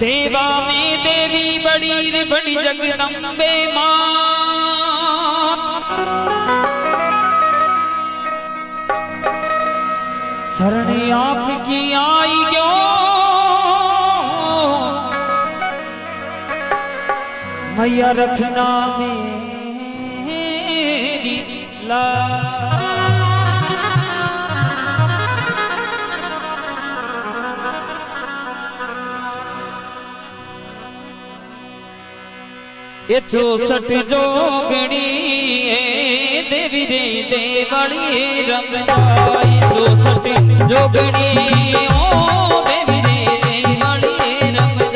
देवा में देवी बड़ी बड़ी जगदम्बे माँ, शरणे आपकी आई क्यों मैया रखना मेरी लाज। ये चौसठ जोगणी देवी रे देवाली रंगाई, चौसठ जोगणी ओ देवी रे देवाली रंगाई।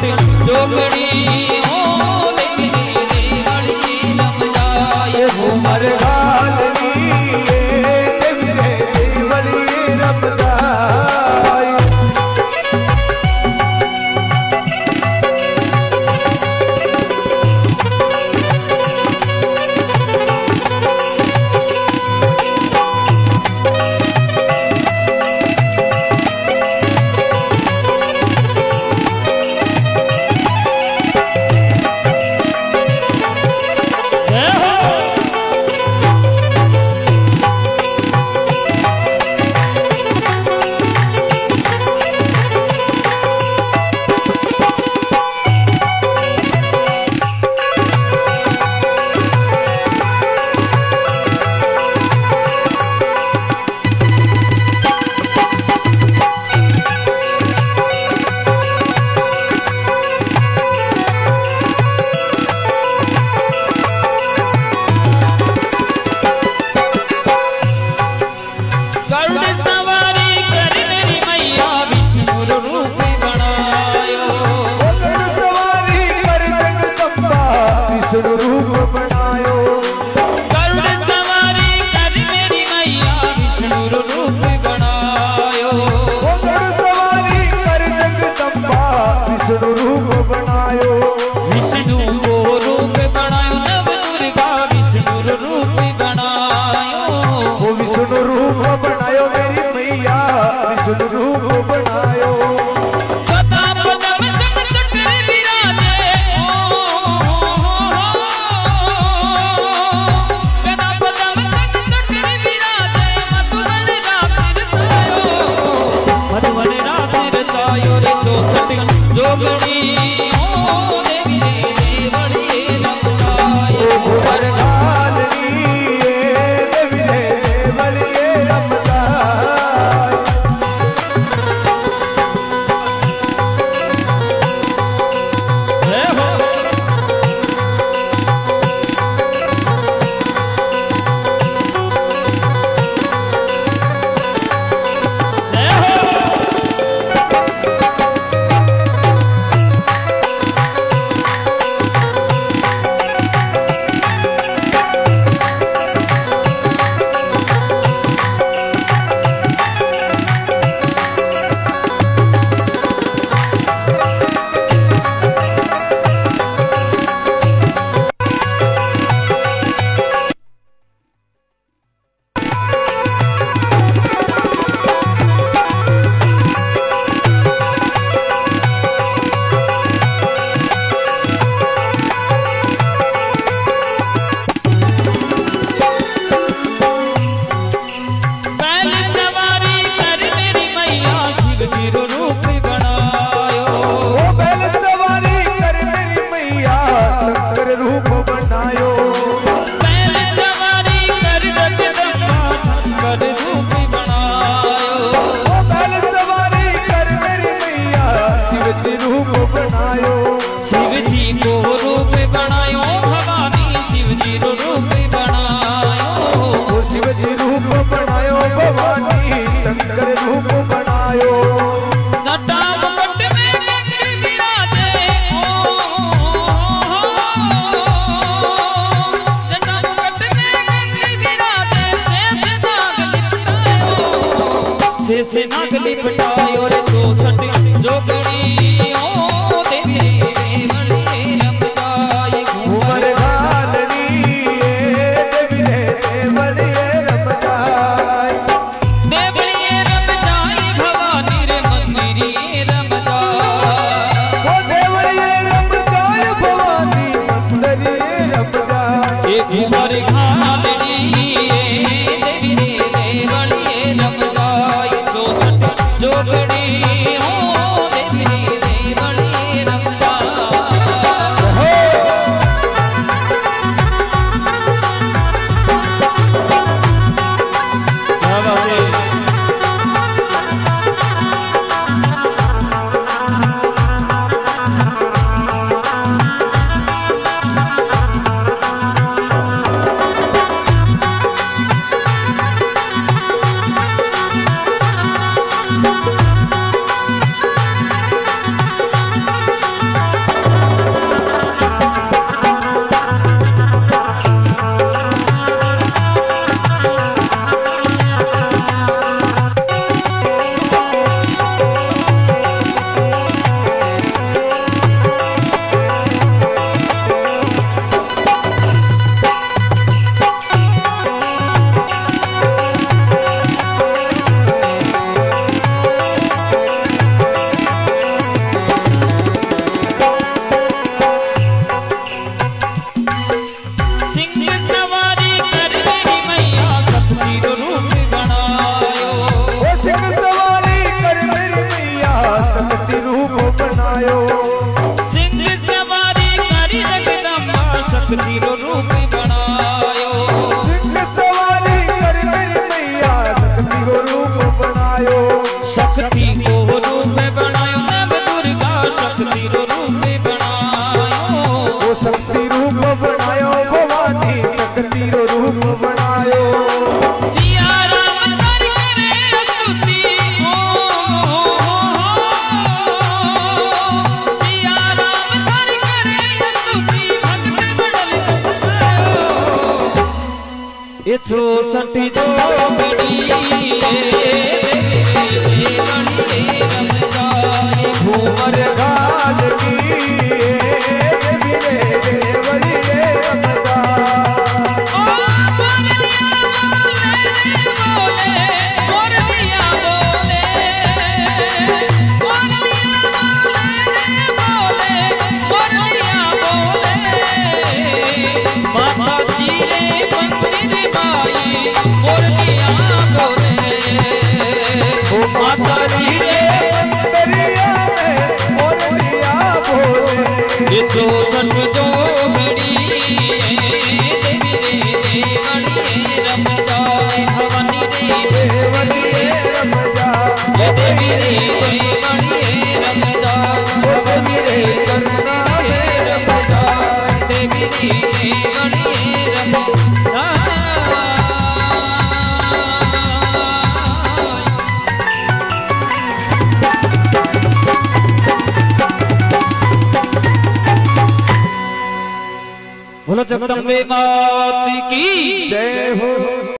जोगणी ओ देवी रे देवाली रमजाई। जगदम्बे मात की जय हो।